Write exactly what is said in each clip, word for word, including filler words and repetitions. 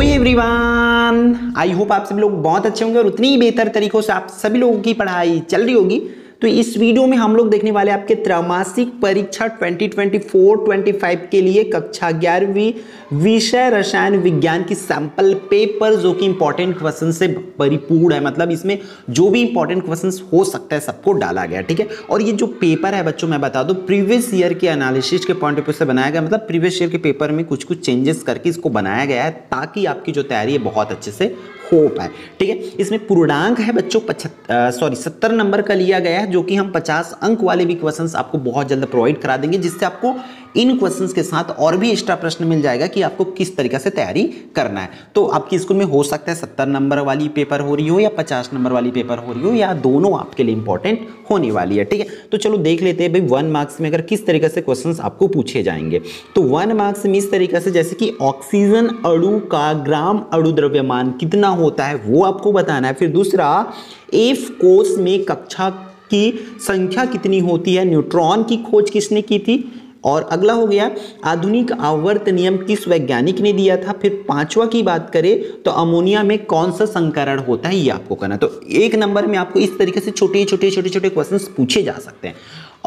Hello everyone, I hope आप सभी लोग बहुत अच्छे होंगे और उतनी ही बेहतर तरीकों से आप सभी लोगों की पढ़ाई चल रही होगी। तो इस वीडियो में हम लोग देखने वाले आपके त्रैमासिक परीक्षा दो हज़ार चौबीस पच्चीस के लिए कक्षा ग्यारहवीं विषय रसायन विज्ञान की सैंपल पेपर, जो कि इंपॉर्टेंट क्वेश्चन से परिपूर्ण है। मतलब इसमें जो भी इंपॉर्टेंट क्वेश्चन हो सकता है सबको डाला गया, ठीक है। और ये जो पेपर है बच्चों, मैं बता दूं, प्रीवियस ईयर के एनालिसिस के पॉइंट ऑफ व्यू से बनाया गया। मतलब प्रीवियस ईयर के पेपर में कुछ कुछ चेंजेस करके इसको बनाया गया है ताकि आपकी जो तैयारी है बहुत अच्छे से हो पाए, ठीक है। इसमें पूर्णांक है बच्चों पचहत्तर सॉरी सत्तर नंबर का लिया गया है, जो कि हम पचास अंक वाले भी क्वेश्चंस आपको बहुत जल्द प्रोवाइड करा देंगे, जिससे आपको इन क्वेश्चंस के साथ और भी एक्स्ट्रा प्रश्न मिल जाएगा कि आपको किस तरीके से तैयारी करना है। तो आपके स्कूल में हो सकता है सत्तर नंबर वाली पेपर हो रही हो या पचास नंबर वाली पेपर हो रही हो, या दोनों आपके लिए इंपॉर्टेंट होने वाली है, ठीक है। तो चलो देख लेते हैं भाई, वन मार्क्स में अगर किस तरीके से क्वेश्चंस आपको पूछे जाएंगे। तो वन मार्क्स में इस तरीके से, जैसे कि ऑक्सीजन अणु का ग्राम अणु द्रव्यमान कितना होता है वो आपको बताना है। फिर दूसरा, एफ कोष में कक्षा की संख्या कितनी होती है, न्यूट्रॉन की खोज किसने की थी। और अगला हो गया आधुनिक आवर्त नियम किस वैज्ञानिक ने दिया था। फिर पांचवा की बात करें तो अमोनिया में कौन सा संकरण होता है ये आपको करना। तो एक नंबर में आपको इस तरीके से छोटे छोटे छोटे छोटे क्वेश्चंस पूछे जा सकते हैं।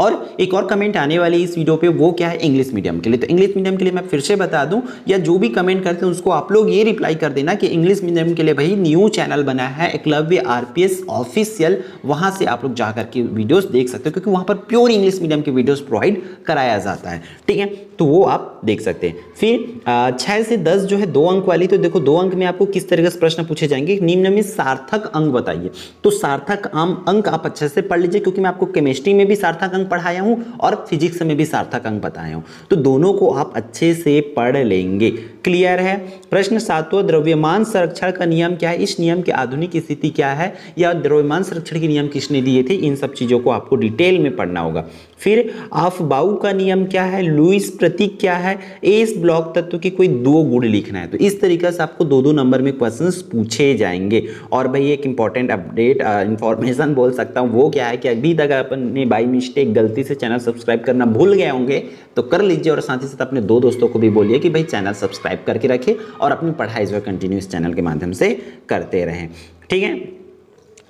और एक और कमेंट आने वाली इस वीडियो पे, वो क्या है, इंग्लिश मीडियम के लिए। तो इंग्लिश मीडियम के लिए मैं फिर से बता दूं, या जो भी कमेंट करते हैं उसको आप लोग ये रिप्लाई कर देना कि इंग्लिश मीडियम के लिए भाई न्यू चैनल बना है एकलव्य आरपीएस ऑफिशियल, वहाँ से आप लोग जा करके वीडियोज़ देख सकते हो, क्योंकि वहाँ पर प्योर इंग्लिश मीडियम के वीडियोज़ प्रोवाइड कराया जाता है, ठीक है। तो वो आप देख सकते हैं। फिर छः से दस जो है दो अंक वाली, तो देखो दो अंक में आपको किस तरीके से प्रश्न पूछे जाएंगे। निम्न में सार्थक अंक बताइए, तो सार्थक अंक आप अच्छे से पढ़ लीजिए, क्योंकि मैं आपको केमिस्ट्री में भी सार्थक पढ़ाया हूं और फिजिक्स में भी सार्थक अंक बताया हूं, तो दोनों को आप अच्छे से पढ़ लेंगे, क्लियर है। प्रश्न सातवां, द्रव्यमान संरक्षण का नियम क्या है, इस नियम की आधुनिक स्थिति क्या है, या द्रव्यमान संरक्षण के नियम किसने दिए थे, इन सब चीजों को आपको डिटेल में पढ़ना होगा। फिर अफबाऊ का नियम क्या है, लुईस प्रतीक क्या है, एस ब्लॉक तत्व की कोई दो गुण लिखना है। तो इस तरीके से आपको दो दो नंबर में क्वेश्चंस पूछे जाएंगे। और भाई एक इंपॉर्टेंट अपडेट इंफॉर्मेशन बोल सकता हूँ, वो क्या है कि अभी तक अपन ने बाई मिस्टेक गलती से चैनल सब्सक्राइब करना भूल गए होंगे तो कर लीजिए, और साथ ही साथ अपने दो दोस्तों को भी बोलिए कि भाई चैनल सब्सक्राइब करके रखें और अपनी पढ़ाई जो है कंटिन्यू इस चैनल के माध्यम से करते रहें, ठीक है।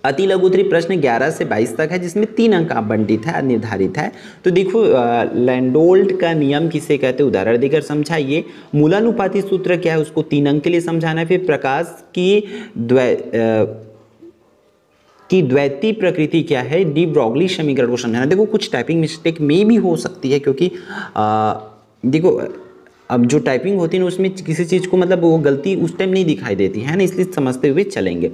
अति लघुतरी प्रश्न ग्यारह से बाईस तक है, जिसमें तीन अंक आवंटित है, निर्धारित है। तो देखो, लैंडोल्ट का नियम किसे कहते हैं, उदाहरण देकर समझाइए। मूलानुपाती सूत्र क्या है, उसको तीन अंक के लिए समझाना है। फिर प्रकाश की द्वै कि द्वैती प्रकृति क्या है, डी ब्रॉगली समीकरण को समझाना। देखो कुछ टाइपिंग मिस्टेक में भी हो सकती है, क्योंकि आ, देखो अब जो टाइपिंग होती है ना उसमें किसी चीज़ को मतलब वो गलती उस टाइम नहीं दिखाई देती है ना, इसलिए समझते हुए चलेंगे।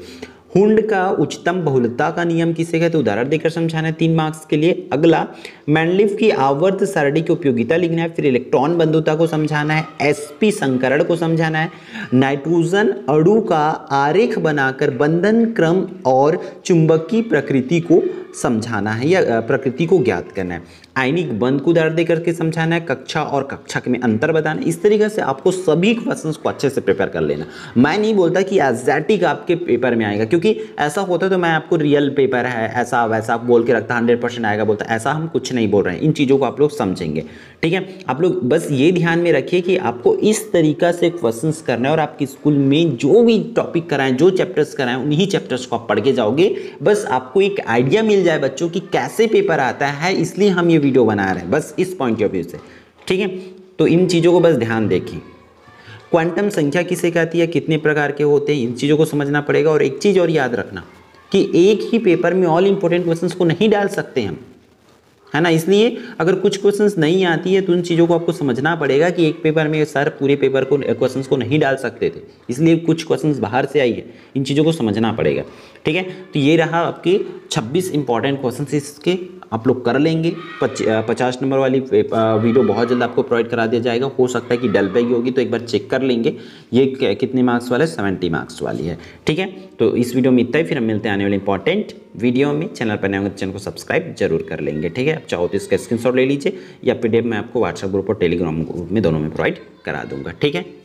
हुंड का उच्चतम बहुलता का नियम किसे कहते हैं, उदाहरण देकर समझाना है, तीन मार्क्स के लिए। अगला, मैनलिफ की आवर्त सारणी की उपयोगिता लिखना है। फिर इलेक्ट्रॉन बंधुता को समझाना है, एसपी संकरण को समझाना है, नाइट्रोजन अणु का आरेख बनाकर बंधन क्रम और चुंबकीय प्रकृति को समझाना है या प्रकृति को ज्ञात करना है। आयनिक बंध को उदाहरण देकर के समझाना है, कक्षा और कक्षक में अंतर बताना है। इस तरीके से आपको सभी क्वेश्चंस को अच्छे से प्रिपेयर कर लेना। मैं नहीं बोलता कि एग्जैक्ट आपके पेपर में आएगा, क्योंकि ऐसा होता है तो मैं आपको रियल पेपर है ऐसा वैसा बोल के रखता, हंड्रेड परसेंट आएगा बोलता, ऐसा हम कुछ नहीं बोल रहे हैं। इन चीज़ों को आप लोग समझेंगे, ठीक है। आप लोग बस ये ध्यान में रखिए कि आपको इस तरीका से क्वेश्चन करना है, और आपके स्कूल में जो भी टॉपिक कराएं, जो चैप्टर्स कराएं, उन्हीं चैप्टर्स को आप पढ़ के जाओगे। बस आपको एक आइडिया मिल जाए बच्चों कि कैसे पेपर आता है, इसलिए हम ये वीडियो बना रहे हैं, बस इस पॉइंट ऑफ व्यू से, ठीक है। तो इन चीज़ों को बस ध्यान देखिए। क्वांटम संख्या किसे कहती है, कितने प्रकार के होते हैं, इन चीज़ों को समझना पड़ेगा। और एक चीज़ और याद रखना कि एक ही पेपर में ऑल इंपॉर्टेंट क्वेश्चंस को नहीं डाल सकते हम, है ना, इसलिए अगर कुछ क्वेश्चंस नहीं आती है तो उन चीज़ों को आपको समझना पड़ेगा कि एक पेपर में सर पूरे पेपर को क्वेश्चंस को नहीं डाल सकते थे, इसलिए कुछ क्वेश्चंस बाहर से आई है, इन चीज़ों को समझना पड़ेगा, ठीक है। तो ये रहा आपके छब्बीस इंपॉर्टेंट क्वेश्चंस, इसके आप लोग कर लेंगे। पचास नंबर वाली वीडियो बहुत जल्द आपको प्रोवाइड करा दिया जाएगा, हो सकता है कि डल पैगी होगी तो एक बार चेक कर लेंगे ये कितने मार्क्स वाला है, सेवेंटी मार्क्स वाली है, ठीक है। तो इस वीडियो में इतना ही, फिर हम मिलते हैं आने वाले इंपॉर्टेंट वीडियो में। चैनल पर नए होंगे तो चैनल को सब्सक्राइब जरूर कर लेंगे, ठीक है। आप चाहो तो इसका स्क्रीनशॉट ले लीजिए, या पीडीएफ मैं आपको व्हाट्सएप ग्रुप और टेलीग्राम ग्रुप में दोनों में प्रोवाइड करा दूंगा, ठीक है।